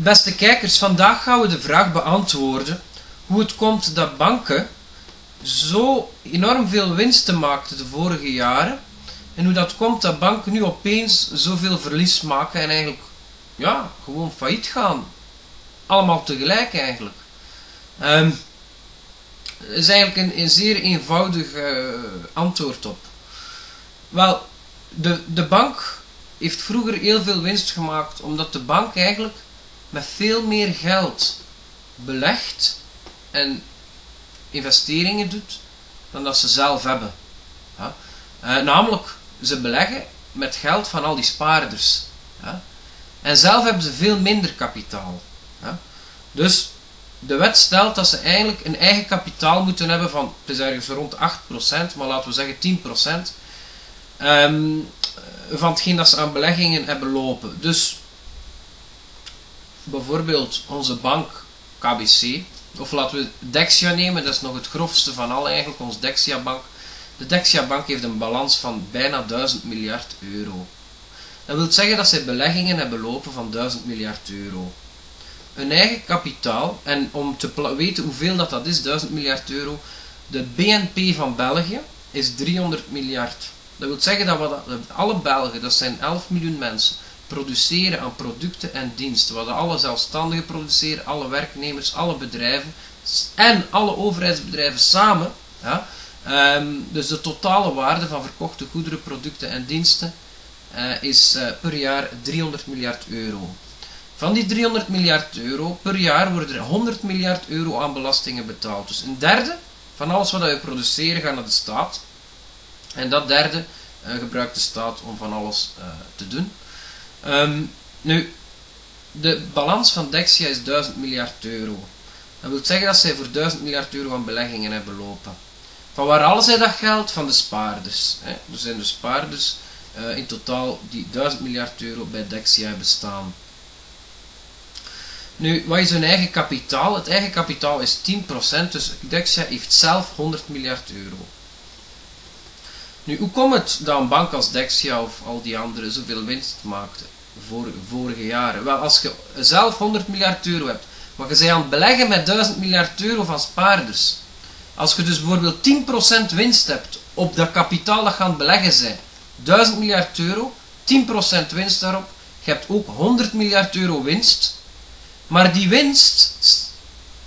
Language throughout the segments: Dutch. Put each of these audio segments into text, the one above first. Beste kijkers, vandaag gaan we de vraag beantwoorden hoe het komt dat banken zo enorm veel winsten maakten de vorige jaren en hoe dat komt dat banken nu opeens zoveel verlies maken en eigenlijk ja, gewoon failliet gaan. Allemaal tegelijk eigenlijk. Er is eigenlijk een zeer eenvoudig antwoord op. Wel, de bank heeft vroeger heel veel winst gemaakt omdat de bank eigenlijk met veel meer geld belegt en investeringen doet dan dat ze zelf hebben. Ja. Namelijk, ze beleggen met geld van al die spaarders. Ja. En zelf hebben ze veel minder kapitaal. Ja. Dus de wet stelt dat ze eigenlijk een eigen kapitaal moeten hebben van, het is ergens rond 8%, maar laten we zeggen 10%, van hetgeen dat ze aan beleggingen hebben lopen. Dus bijvoorbeeld onze bank KBC, of laten we Dexia nemen, dat is nog het grofste van al eigenlijk, onze Dexia bank. De Dexia bank heeft een balans van bijna 1000 miljard euro. Dat wil zeggen dat zij beleggingen hebben lopen van 1000 miljard euro. Hun eigen kapitaal, en om te weten hoeveel dat is, 1000 miljard euro, de BNP van België is 300 miljard. Dat wil zeggen dat alle Belgen, dat zijn 11 miljoen mensen, produceren aan producten en diensten. Wat alle zelfstandigen produceren, alle werknemers, alle bedrijven en alle overheidsbedrijven samen. Ja, dus de totale waarde van verkochte goederen, producten en diensten is per jaar 300 miljard euro. Van die 300 miljard euro per jaar worden er 100 miljard euro aan belastingen betaald. Dus een derde van alles wat we produceren gaat naar de staat. En dat derde gebruikt de staat om van alles te doen. Nu, de balans van Dexia is 1000 miljard euro. Dat wil zeggen dat zij voor 1000 miljard euro aan beleggingen hebben lopen. Van waar halen zij dat geld? Van de spaarders. Hè? Er zijn de spaarders in totaal die 1000 miljard euro bij Dexia hebben staan. Nu, wat is hun eigen kapitaal? Het eigen kapitaal is 10%, dus Dexia heeft zelf 100 miljard euro. Nu, hoe komt het dat een bank als Dexia of al die anderen zoveel winst maakte vorige jaren? Wel, als je zelf 100 miljard euro hebt, maar je bent aan het beleggen met 1000 miljard euro van spaarders. Als je dus bijvoorbeeld 10% winst hebt op dat kapitaal dat je aan het beleggen bent, 1000 miljard euro, 10% winst daarop, je hebt ook 100 miljard euro winst. Maar die winst,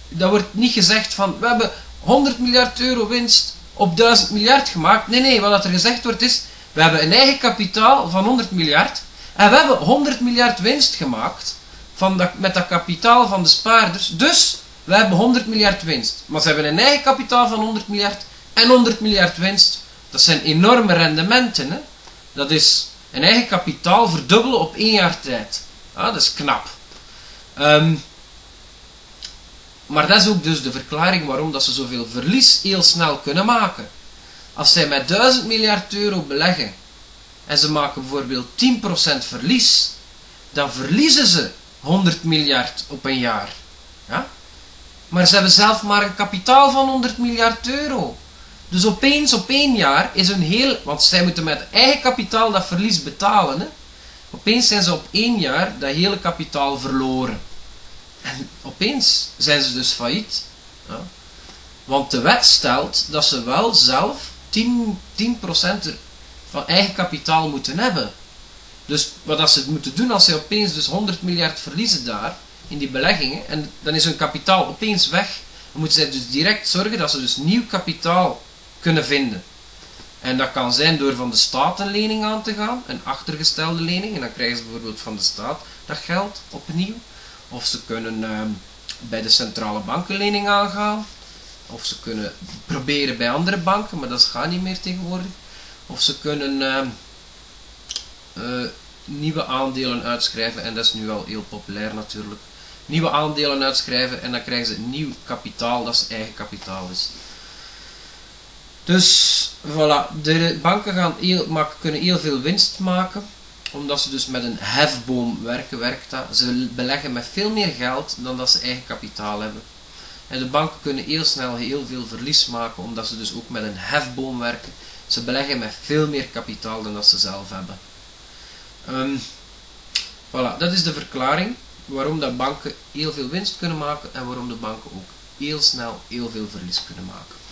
dat wordt niet gezegd van, we hebben 100 miljard euro winst op 1000 miljard gemaakt. Nee, nee, wat er gezegd wordt is, we hebben een eigen kapitaal van 100 miljard en we hebben 100 miljard winst gemaakt met dat kapitaal van de spaarders. Dus, we hebben 100 miljard winst. Maar ze hebben een eigen kapitaal van 100 miljard en 100 miljard winst. Dat zijn enorme rendementen, hè. Dat is een eigen kapitaal verdubbelen op 1 jaar tijd. Ja, dat is knap. Maar dat is ook dus de verklaring waarom dat ze zoveel verlies heel snel kunnen maken. Als zij met 1000 miljard euro beleggen en ze maken bijvoorbeeld 10% verlies, dan verliezen ze 100 miljard op een jaar. Ja? Maar ze hebben zelf maar een kapitaal van 100 miljard euro. Dus opeens op 1 jaar is hun heel... Want zij moeten met eigen kapitaal dat verlies betalen, hè? Opeens zijn ze op 1 jaar dat hele kapitaal verloren. En opeens zijn ze dus failliet. Ja. Want de wet stelt dat ze wel zelf 10% van eigen kapitaal moeten hebben. Dus wat ze moeten doen als ze opeens dus 100 miljard verliezen daar, in die beleggingen, en dan is hun kapitaal opeens weg, dan moeten zij dus direct zorgen dat ze dus nieuw kapitaal kunnen vinden. En dat kan zijn door van de staat een lening aan te gaan, een achtergestelde lening, en dan krijgen ze bijvoorbeeld van de staat dat geld opnieuw. Of ze kunnen bij de centrale bank een lening aangaan, of ze kunnen proberen bij andere banken, maar dat gaat niet meer tegenwoordig. Of ze kunnen nieuwe aandelen uitschrijven, en dat is nu al heel populair natuurlijk. Nieuwe aandelen uitschrijven en dan krijgen ze nieuw kapitaal, dat is eigen kapitaal is. Dus, voilà, de banken kunnen heel veel winst maken, omdat ze dus met een hefboom werken. Ze beleggen met veel meer geld dan dat ze eigen kapitaal hebben. En de banken kunnen heel snel heel veel verlies maken, omdat ze dus ook met een hefboom werken. Ze beleggen met veel meer kapitaal dan dat ze zelf hebben. Voilà, dat is de verklaring. waarom dat banken heel veel winst kunnen maken en waarom de banken ook heel snel heel veel verlies kunnen maken.